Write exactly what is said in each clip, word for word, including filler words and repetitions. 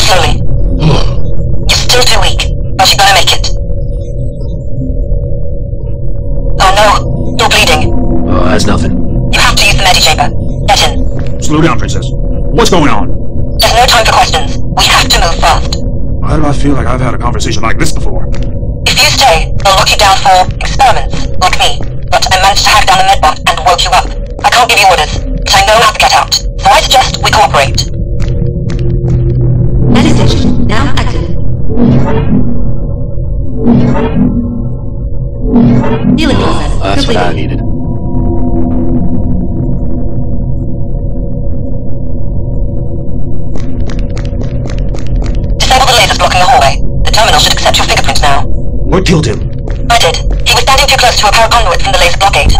slowly. It's still too weak, but you gotta make it. Oh no, you're bleeding. Oh, that's nothing. You have to use the medi-chamber. Get in. Slow down, Princess. What's going on? There's no time for questions. We have to move fast. Why do I feel like I've had a conversation like this before? If you stay, they'll lock you down for experiments, like me. But I managed to hack down the Medbot and woke you up. I can't give you orders, but I know how to get out. So I suggest we cooperate. Medi-station now active. Healing process completed. That's what I needed. What killed him? I did. He was standing too close to a power conduit from the laser blockade.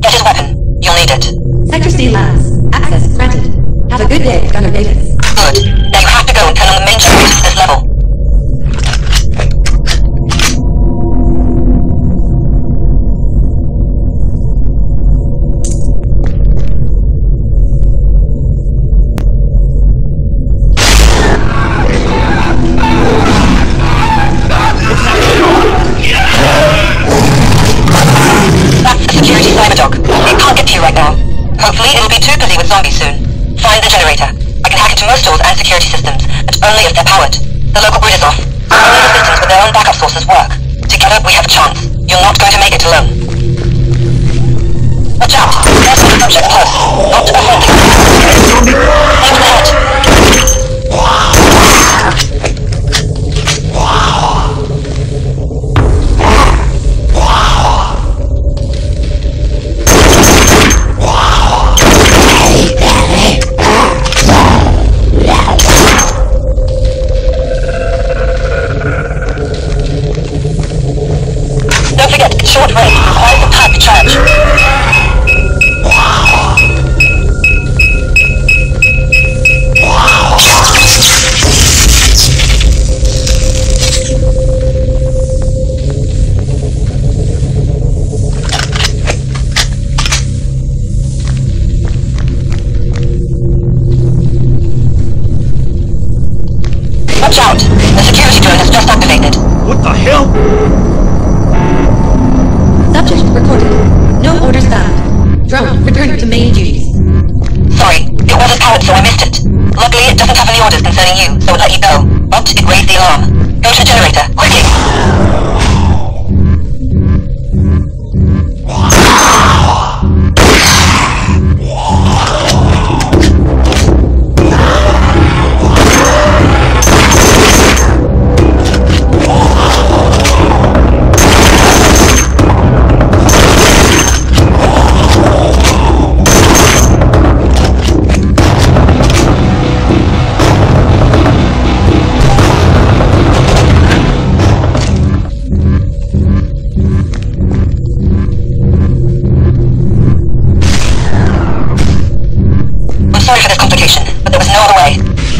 Get his weapon. You'll need it. Sector Steel Lance. Access granted. Have a good day, Gunnar Davis. Good. Now you have to go and turn on the main generators for this level. Hopefully, it'll be too busy with zombies soon. Find the generator. I can hack into most doors and security systems, but only if they're powered. The local grid is off. Only the systems with their own backup sources work. Together, we have a chance. You're not going to make it alone. Watch out! There's an object close. Not a friendly. Aim the head. Short range requires a type of charge. Wow. Wow. Watch out! The security drone has just activated. What the hell? Subject recorded. No orders found. Drone returned to main duties. Sorry, it wasn't powered so I missed it. Luckily it doesn't have any orders concerning you, so it let you go. But it raised the alarm. Go to the generator, quickly!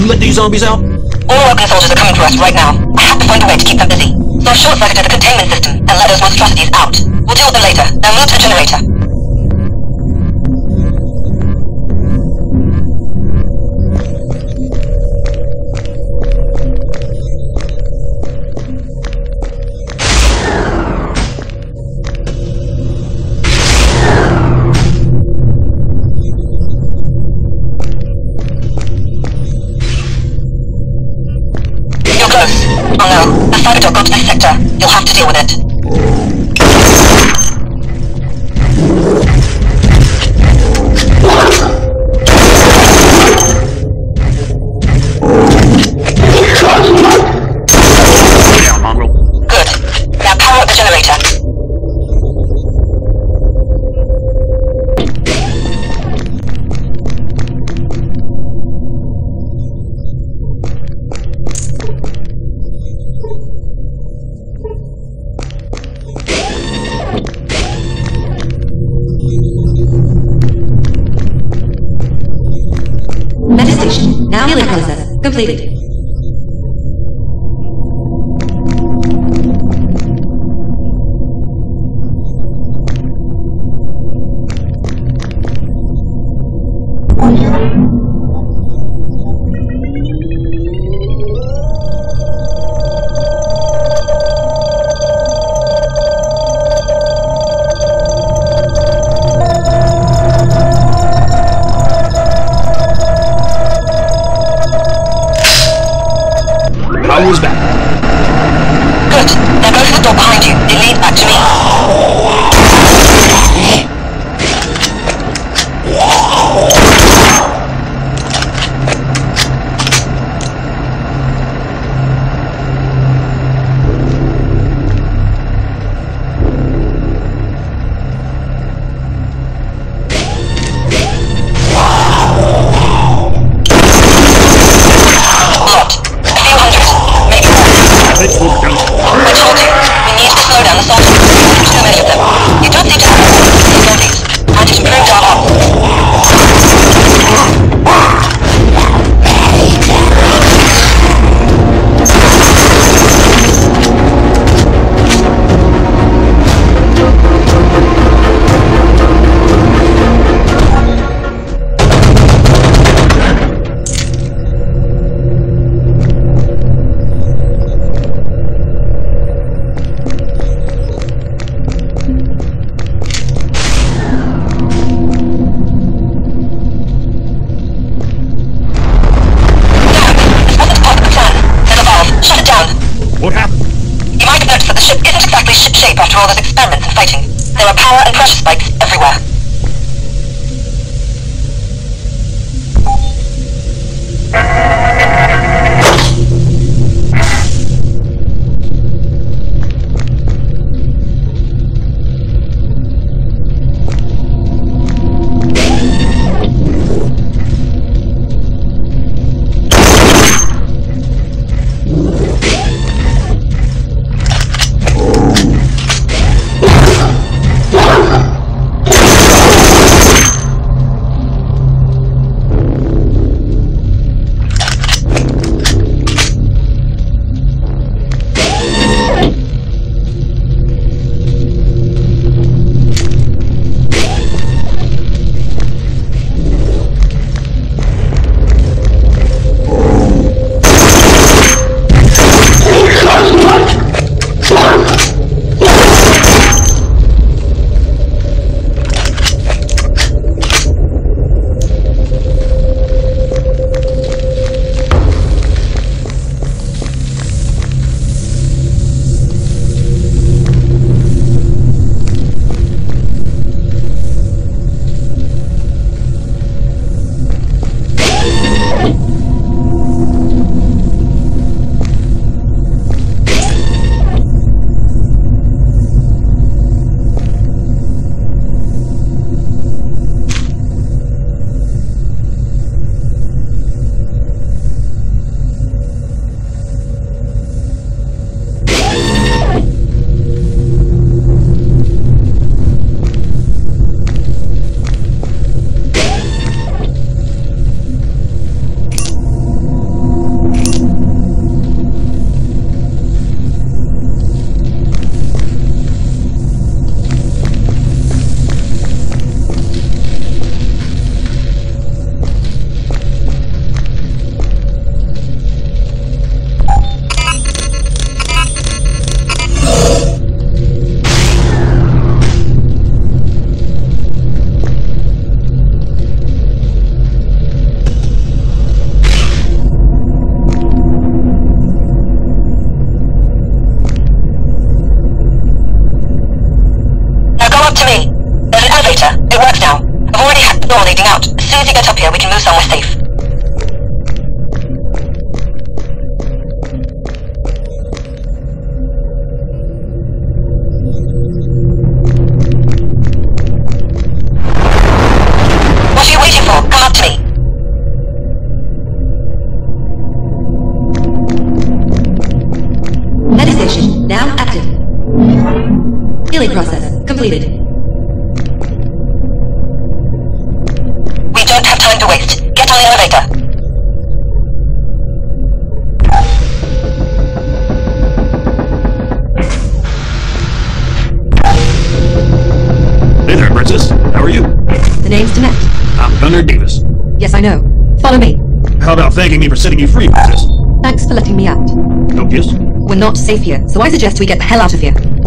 You let these zombies out? All Rogan soldiers are coming for us right now. I have to find a way to keep them busy. So I've short-circuited the containment system and let those monstrosities out. We'll deal with them later. Now move to the generator. Oh no, the cyberdoc got to this sector. You'll have to deal with it. Good. Now power up the generator. Now healing process completed. who's back. Good. They're both at the door behind you. They lead back to me. Gunnar Davis. Yes, I know. Follow me. How about thanking me for setting you free, Princess? Thanks for letting me out. No kiss? We're not safe here, so I suggest we get the hell out of here.